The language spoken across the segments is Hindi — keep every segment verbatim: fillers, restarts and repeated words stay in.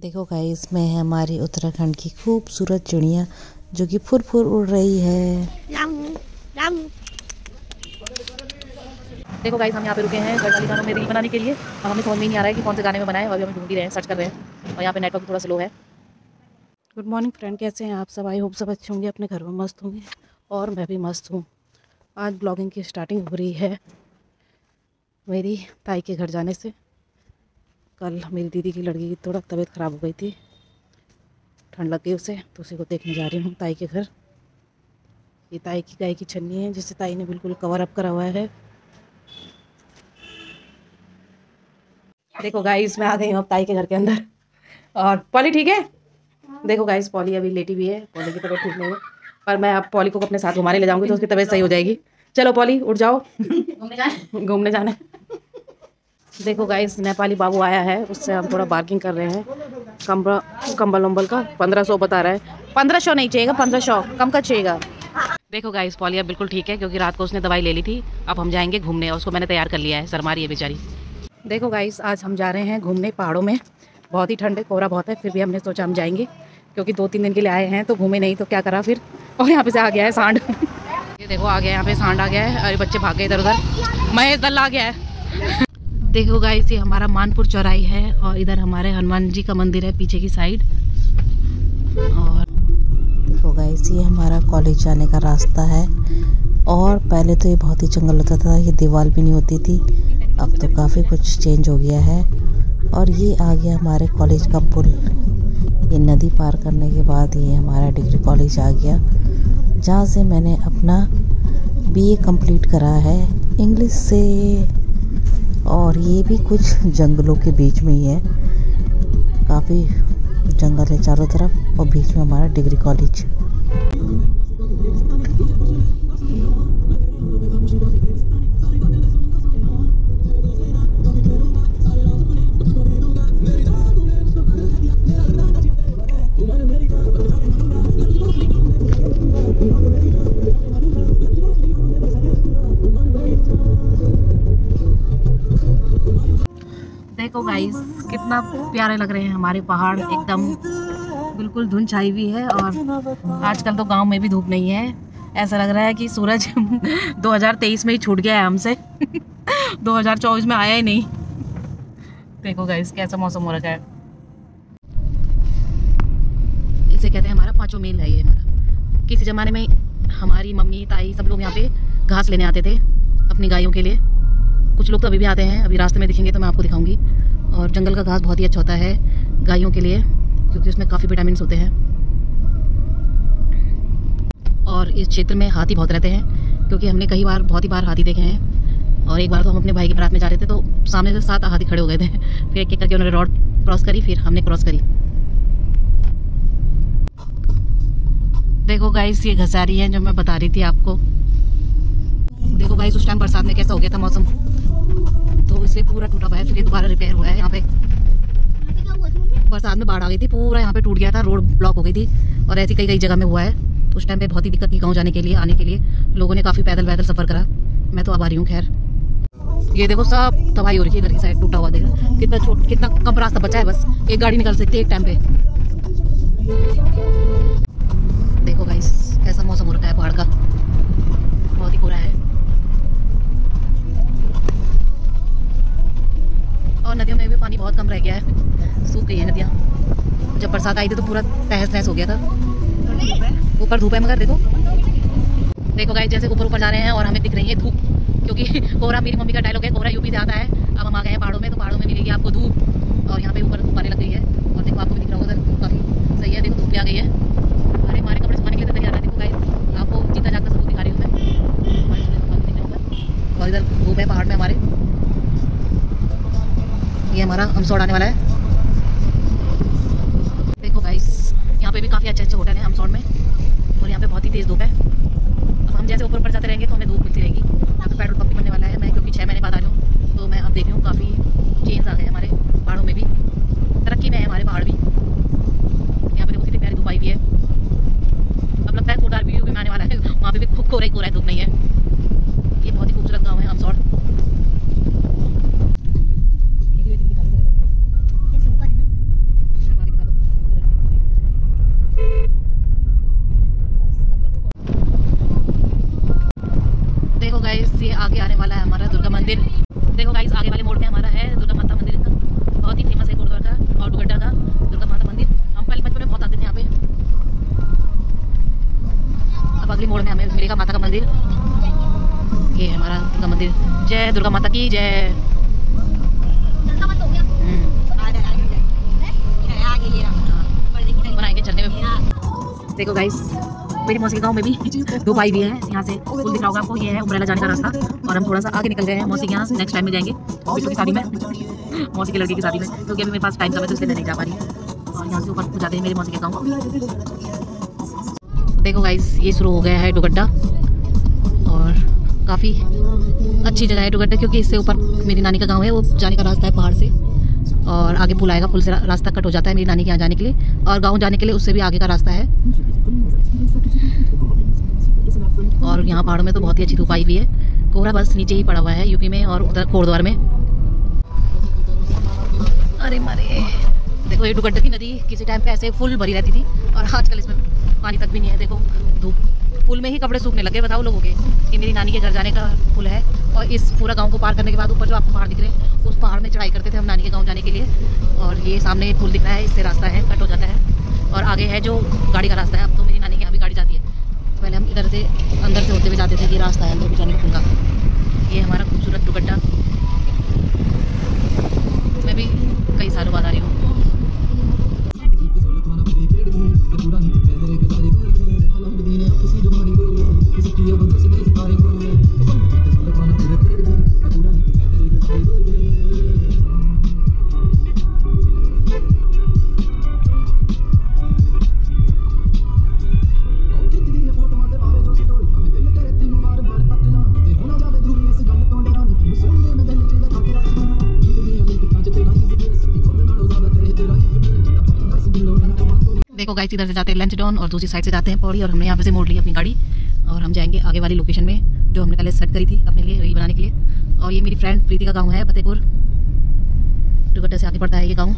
देखो गाइस, मैं हमारी उत्तराखंड की खूबसूरत चिड़िया जो कि फुर फुर उड़ रही है। देखो गाइस, हम यहाँ पे रुके हैं घर वाले गानों में रील बनाने के लिए और हमें समझ में नहीं आ रहा है कि कौन से गाने में बनाए और हम ढूंढ ही रहे हैं, सर्च कर रहे हैं और यहाँ पे नेटवर्क थोड़ा स्लो है। गुड मॉर्निंग फ्रेंड, कैसे हैं आप सब? आई होप सब अच्छे होंगे, अपने घर में मस्त होंगे और मैं भी मस्त हूँ। आज ब्लॉगिंग की स्टार्टिंग हो रही है मेरी ताई के घर जाने से। कल मेरी दीदी की लड़की की थोड़ा तबीयत ख़राब हो गई थी, ठंड लग गई उसे, तो उसी को देखने जा रही हूँ ताई के घर। ये ताई की गाय की छन्नी है जिसे ताई ने बिल्कुल कवर अप करा हुआ है। देखो गाइस, मैं आ गई हूँ अब ताई के घर के अंदर। और पॉली ठीक है? देखो गाइस, पॉली अभी लेटी हुई है, पॉली की तबीयत ठीक नहीं है, पर मैं अब पॉली को अपने साथ घुमाने ले जाऊँगी तो उसकी तबीयत सही हो जाएगी। चलो पॉली, उठ जाओ, घूमने जाना घूमने जाना। देखो गाइस, नेपाली बाबू आया है, उससे हम थोड़ा बार्गिंग कर रहे हैं। कम्बल कम्बल उम्बल का पंद्रह सौ बता रहा है। पंद्रह सौ नहीं चाहिएगा, पंद्रह सौ कम का चाहिएगा। देखो गाइस, पॉलिया बिल्कुल ठीक है क्योंकि रात को उसने दवाई ले ली थी। अब हम जाएंगे घूमने और उसको मैंने तैयार कर लिया है, शर्मा रही है बेचारी। देखो गाइस, आज हम जा रहे हैं घूमने पहाड़ों में। बहुत ही ठंड है, कोहरा बहुत है, फिर भी हमने सोचा हम जाएंगे क्योंकि दो तीन दिन के लिए आए हैं तो घूमे नहीं तो क्या करा फिर। और यहाँ पे से आ गया है सांड, ये देखो आ गया, यहाँ पे सांड आ गया है। अरे बच्चे भाग गए इधर उधर, महेश दल आ गया है। देखो गाइस, ये हमारा मानपुर चौराही है और इधर हमारे हनुमान जी का मंदिर है पीछे की साइड। और देखो गाइस, ये हमारा कॉलेज जाने का रास्ता है। और पहले तो ये बहुत ही जंगल होता था, ये दीवार भी नहीं होती थी, अब तो काफ़ी कुछ चेंज हो गया है। और ये आ गया हमारे कॉलेज का पुल, ये नदी पार करने के बाद ये हमारा डिग्री कॉलेज आ गया जहाँ से मैंने अपना बी ए कंप्लीट करा है इंग्लिश से। और ये भी कुछ जंगलों के बीच में ही है, काफ़ी जंगल है चारों तरफ और बीच में हमारा डिग्री कॉलेज। देखो गाइस, कितना प्यारे लग रहे हैं हमारे पहाड़, एकदम बिल्कुल धुंध छाई हुई है। और आजकल तो गांव में भी धूप नहीं है, ऐसा लग रहा है कि सूरज दो हज़ार तेईस में ही छूट गया है हमसे दो हज़ार चौबीस में आया ही नहीं। देखो गाइस, कैसा मौसम हो रखा है। इसे कहते हैं हमारा पाँचों मील है ये हमारा। किसी ज़माने में हमारी मम्मी ताई सब लोग यहाँ पे घास लेने आते थे अपनी गायों के लिए। कुछ लोग तो अभी भी आते हैं, अभी रास्ते में दिखेंगे तो मैं आपको दिखाऊंगी। और जंगल का घास बहुत ही अच्छा होता है गायों के लिए क्योंकि उसमें काफ़ी विटामिन होते हैं। और इस क्षेत्र में हाथी बहुत रहते हैं क्योंकि हमने कई बार बहुत ही बार हाथी देखे हैं। और एक बार तो हम अपने भाई के बारात में जा रहे थे तो सामने से सात हाथी खड़े हो गए थे, फिर एक एक करके उन्होंने रोड क्रॉस करी, फिर हमने क्रॉस करी। देखो गाइस, ये घसारी है जो मैं बता रही थी आपको। देखो गाइस, उस टाइम बरसात में कैसा हो गया था मौसम, तो इसलिए पूरा टूटा हुआ है, फिर दोबारा रिपेयर हुआ है। यहाँ पे बरसात में बाढ़ आ गई थी, पूरा यहाँ पे टूट गया था, रोड ब्लॉक हो गई थी। और ऐसी कई कई जगह में हुआ है, तो उस टाइम पे बहुत ही दिक्कत थी गाँव जाने के लिए, आने के लिए लोगों ने काफ़ी पैदल पैदल सफ़र करा। मैं तो अब आ रही हूँ। खैर, ये देखो सब तबाही हो रही है इधर की साइड, टूटा हुआ देख रहा, कितना छोटा कितना कम रास्ता बचा है, बस एक गाड़ी निकल सकती है एक टाइम पे। देखो गाइस, कैसा मौसम हो रखा है पहाड़ का, बहुत ही बुरा है। और नदियों में भी पानी बहुत कम रह गया है, सूख गई है नदियाँ। जब बरसात आई थी तो पूरा तहस नहस हो गया था। ऊपर धूप है मगर देखो देखो गाइस, जैसे ऊपर ऊपर जा रहे हैं और हमें दिख रही है धूप क्योंकि कोहरा, मेरी मम्मी का डायलॉग है कोहरा यूपी से आता है। अब हम आ गए हैं पहाड़ों में, तो पहाड़ों में मिलेगी आपको धूप। और यहाँ पे ऊपर धूप आने लग गई है और देखो आपको भी दिख रहा होगा उधर, काफ़ी सही है। देखो धूप भी आ गई है। हमारे हमारे कपड़े सुखाने के लिए तैयार है। देखो गाइस, आपको जीता जाता सबूत दिखा रही हूँ मैं। और इधर धूप है पहाड़ में हमारे। ये हमारा हमसौड़ आने वाला है। देखो गाइस, यहाँ पे भी काफ़ी अच्छे अच्छे होटल हैं हमसौड़ में। और यहाँ पे बहुत ही तेज़ धूप है। अब हम जैसे ऊपर ऊपर जाते रहेंगे तो हमें धूप मिलती रहेगी। यहाँ पे पेट्रोल पंप भी बनने वाला है। मैं क्योंकि छः महीने बाद आ रही हूँ तो मैं अब देख रही हूँ काफ़ी चेंज आ गए हमारे पहाड़ों में भी, तरक्की में है हमारे पहाड़ भी। यहाँ पे देखो कितनी प्यारी धूप आई हुई है। अब लगता है कोडार भी आने वाला है, वहाँ पर भी कोहरा कोहरा धूप नहीं है। ये बहुत ही खूबसूरत गाँव है हमसौड़। से आगे आने वाला है हमारा दुर्गा मंदिर। देखो गाइस आगे वाले मोड़ में हमारा है दुर्गा माता मंदिर, बहुत ही फेमस है कोटद्वार का और डुगड्डा का दुर्गा माता मंदिर। हम पहले बचपन में बहुत आते थे यहाँ पे। अब अगले मोड़ में हमें मिलेगा माता का मंदिर। ये हमारा दुर्गा मंदिर। जय दुर्गा माता की जय। बनाएंगे चलने में। देखो गाइस मेरे मौसी के गाँव में भी दो भाई भी हैं। यहाँ से पुल दिख रहा होगा आपको, ये है उमरेला जाने का रास्ता। और हम थोड़ा सा आगे निकल गए हैं मौसी के यहाँ से। नेक्स्ट टाइम में जाएंगे बिट्टू की शादी में, मौसी के लड़के की शादी में, क्योंकि तो अभी मेरे पास टाइम कम है तो इसलिए नहीं जा पा रही। और यहाँ से ऊपर को जाते हैं मेरे मौसी के गाँव। देखो गाइस ये शुरू हो गया है डुगड्डा और काफ़ी अच्छी जगह है डुगड्डा, क्योंकि इससे ऊपर मेरी नानी का गाँव है, वो जाने का रास्ता है पहाड़ से। और आगे पुल आएगा, पुल से रास्ता कट हो जाता है मेरी नानी के यहाँ जाने के लिए। और गाँव जाने के लिए उससे भी आगे का रास्ता है। और यहाँ पहाड़ों में तो बहुत ही अच्छी धूप आई हुई है। कोहरा बस नीचे ही पड़ा हुआ है यूपी में और उधर कोटद्वार में। अरे मारे देखो ये डुगड्डा की नदी किसी टाइम पे ऐसे फुल भरी रहती थी और आजकल इसमें पानी तक भी नहीं है। देखो धूप, पुल में ही कपड़े सूखने लगे। बताओ लोगों के कि मेरी नानी के घर जाने का पुल है और इस पूरा गाँव को पार करने के बाद ऊपर जो आपको पहाड़ दिख रहे हैं उस पहाड़ में चढ़ाई करते थे हम नानी के गाँव जाने के लिए। और ये सामने पुल दिख रहा है, इससे रास्ता है कट हो जाता है और आगे है जो गाड़ी का रास्ता है। अब तो मेरी नानी के यहाँ भी गाड़ी जाती है, पहले हम इधर से अंदर से होते हुए जाते थे। ये रास्ता है अंदर भी जाने का। ये हमारा खूबसूरत दुपट्टा। मैं भी कई सालों बाद आ रही हूँ। देखो गाइस इधर से जाते हैं लंच डाउन और दूसरी साइड से जाते हैं पौड़ी। और हमने यहाँ पे से मोड़ ली अपनी गाड़ी और हम जाएंगे आगे वाली लोकेशन में जो हमने पहले सेट करी थी अपने लिए रील बनाने के लिए। और ये मेरी फ्रेंड प्रीति का गांव है, फतेहपुर डुगड्डा से आगे पड़ता है ये गांव।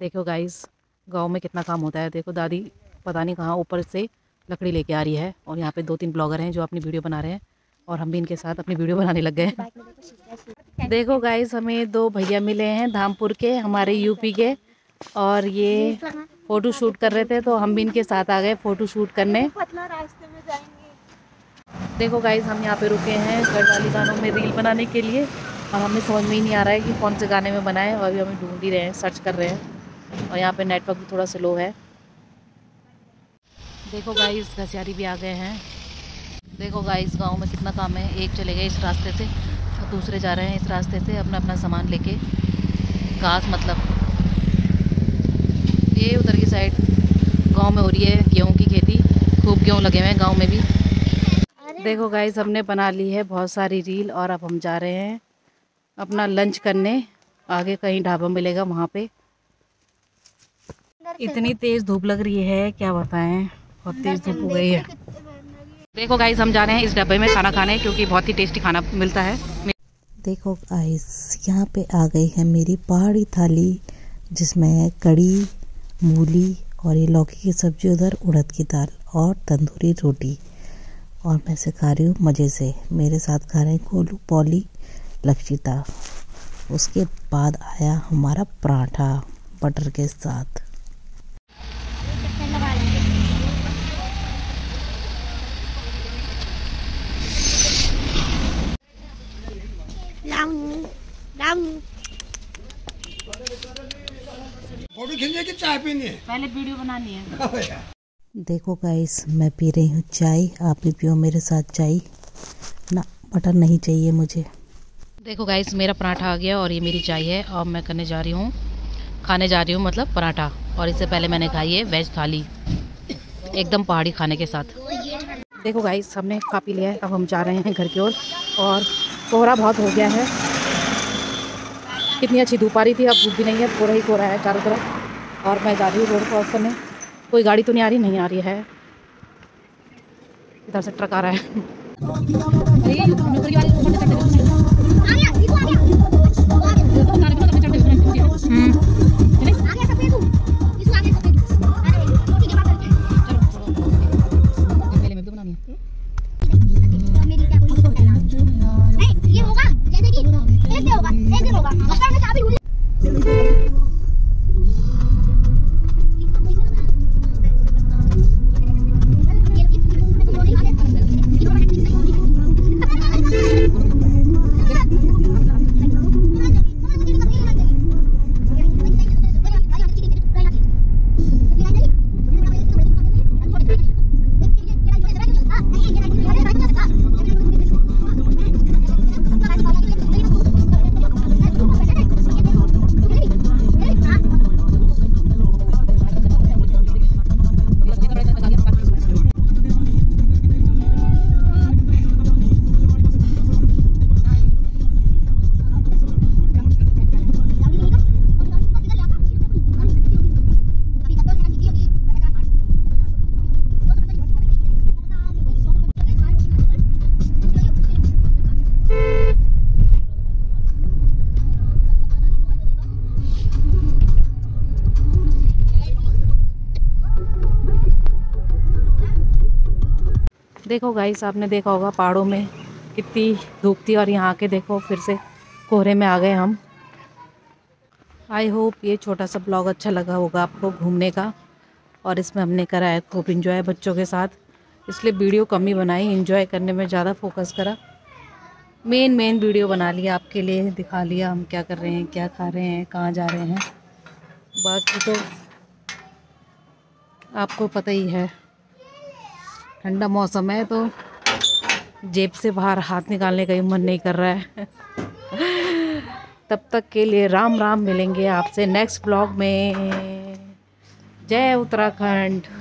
देखो गाइस गाँव में कितना काम होता है। देखो दादी पता नहीं कहाँ ऊपर से लकड़ी लेके आ रही है और यहाँ पर दो तीन ब्लॉगर हैं जो अपनी वीडियो बना रहे हैं और हम भी इनके साथ अपनी वीडियो बनाने लग गए। देखो गाइस हमें दो भैया मिले हैं धामपुर के, हमारे यूपी के, और ये फोटो शूट कर रहे थे तो हम भी इनके साथ आ गए फोटो शूट करने। रास्ते में जाएंगे। देखो गाइस हम यहाँ पे रुके हैं गढ़वाली गानों में रील बनाने के लिए और हमें समझ में ही नहीं आ रहा है कि कौन से गाने में बनाए और अभी हमें ढूंढ ही रहे हैं, सर्च कर रहे हैं। और यहाँ पे नेटवर्क भी थोड़ा स्लो है। देखो गाइस घसियारी भी आ गए हैं। देखो गाइस गाँव में कितना काम है। एक चले गए इस रास्ते से और दूसरे जा रहे हैं इस रास्ते से अपना अपना सामान लेके, घास मतलब। ये उधर की साइड गांव में हो रही है गेहूं की खेती, खूब गेहूं लगे हुए हैं गांव में भी। देखो गाइस हमने बना ली है बहुत सारी रील और अब हम जा रहे हैं अपना लंच करने। आगे कहीं ढाबा मिलेगा वहां पे। इतनी तेज़ धूप लग रही है क्या बताएं, बहुत तेज़ धूप हो गई है। देखो गाइस हम जा रहे हैं इस ढाबे में खाना खाने क्योंकि बहुत ही टेस्टी खाना मिलता है। देखो गाइस यहाँ पे आ गई है मेरी पहाड़ी थाली जिसमें कड़ी, मूली और ये लौकी की सब्ज़ी, उधर उड़द की दाल और तंदूरी रोटी। और मैं इसे खा रही हूँ मज़े से। मेरे साथ खा रहे हैं कोलू, पॉली, लक्षिता। उसके बाद आया हमारा पराठा बटर के साथ। Long, long. कि चाय पीनी है, पहले वीडियो बनानी है। देखो गाइस मैं पी रही हूँ चाय, आप भी पियो मेरे साथ चाय। ना बटर नहीं चाहिए मुझे। देखो गाइस मेरा पराठा आ गया और ये मेरी चाय है। अब मैं करने जा रही हूँ, खाने जा रही हूँ मतलब पराठा। और इससे पहले मैंने खाई है वेज थाली एकदम पहाड़ी खाने के साथ। देखो गाइस हमने खा पी लिया है, अब हम जा रहे हैं घर की ओर और कोहरा बहुत हो गया है। कितनी अच्छी धूप आ रही थी, अब धूप भी नहीं है, कोहरा ही कोहरा है चारों तरफ। और मैं जा रही हूँ रोड क्रॉस करने। कोई गाड़ी तो नहीं आ रही, नहीं आ रही है। इधर से ट्रक आ रहा है। देखो गाइस, आपने देखा होगा पहाड़ों में कितनी धूप थी और यहाँ के देखो फिर से कोहरे में आ गए हम। आई होप ये छोटा सा ब्लॉग अच्छा लगा होगा आपको घूमने का, और इसमें हमने करा है खूब इंजॉय बच्चों के साथ, इसलिए वीडियो कम ही बनाई, इंजॉय करने में ज़्यादा फोकस करा। मेन मेन वीडियो बना लिया आपके लिए, दिखा लिया हम क्या कर रहे हैं, क्या खा रहे हैं, कहाँ जा रहे हैं। बाकी तो आपको पता ही है, ठंडा मौसम है तो जेब से बाहर हाथ निकालने का ही मन नहीं कर रहा है। तब तक के लिए राम राम, मिलेंगे आपसे नेक्स्ट ब्लॉग में। जय उत्तराखंड।